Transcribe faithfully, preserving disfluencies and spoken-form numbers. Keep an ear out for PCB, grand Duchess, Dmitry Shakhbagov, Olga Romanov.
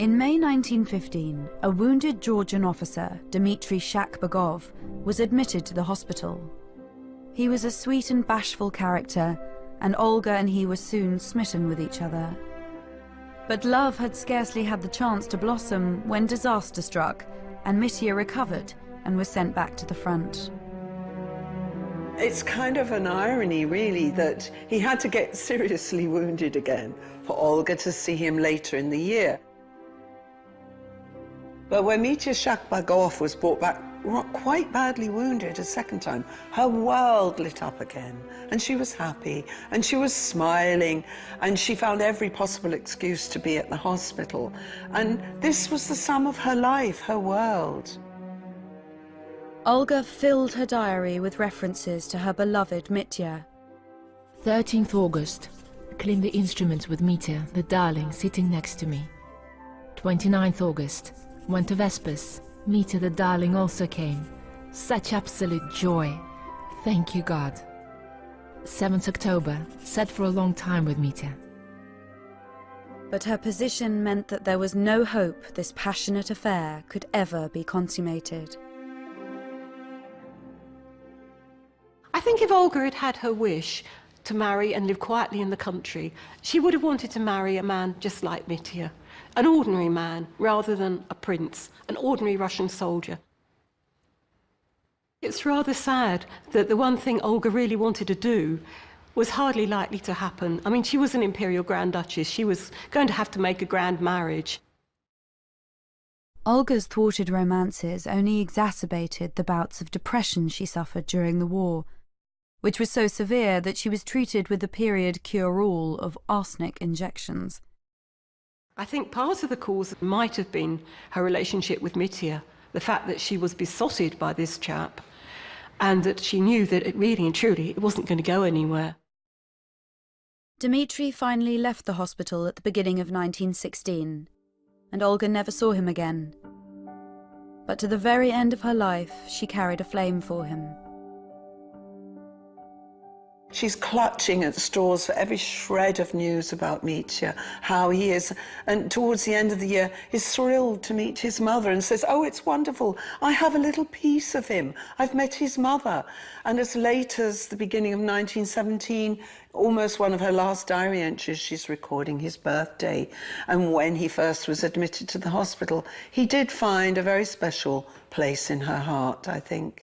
In May nineteen fifteen, a wounded Georgian officer, Dmitry Shakhbagov, was admitted to the hospital. He was a sweet and bashful character, and Olga and he were soon smitten with each other. But love had scarcely had the chance to blossom when disaster struck, and Mitya recovered and was sent back to the front. It's kind of an irony, really, that he had to get seriously wounded again for Olga to see him later in the year. But when Mitya Shakhbagov was brought back quite badly wounded a second time, her world lit up again, and she was happy, and she was smiling, and she found every possible excuse to be at the hospital. And this was the sum of her life, her world. Olga filled her diary with references to her beloved Mitya. thirteenth August. Clean the instruments with Mitya, the darling, sitting next to me. twenty-ninth August. Went to Vespers. Mitya, the darling, also came. Such absolute joy. Thank you, God. seventh October. Sat for a long time with Mitya. But her position meant that there was no hope this passionate affair could ever be consummated. I think if Olga had had her wish to marry and live quietly in the country, she would have wanted to marry a man just like Mitya, an ordinary man rather than a prince, an ordinary Russian soldier. It's rather sad that the one thing Olga really wanted to do was hardly likely to happen. I mean, she was an imperial grand duchess. She was going to have to make a grand marriage. Olga's thwarted romances only exacerbated the bouts of depression she suffered during the war, which was so severe that she was treated with the period cure-all of arsenic injections. I think part of the cause might have been her relationship with Mitya, the fact that she was besotted by this chap, and that she knew that it really and truly it wasn't going to go anywhere. Dmitry finally left the hospital at the beginning of nineteen sixteen, and Olga never saw him again. But to the very end of her life, she carried a flame for him. She's clutching at straws for every shred of news about Mitya, how he is. And towards the end of the year, he's thrilled to meet his mother and says, "Oh, it's wonderful. I have a little piece of him. I've met his mother." And as late as the beginning of nineteen seventeen, almost one of her last diary entries, she's recording his birthday and when he first was admitted to the hospital. He did find a very special place in her heart, I think.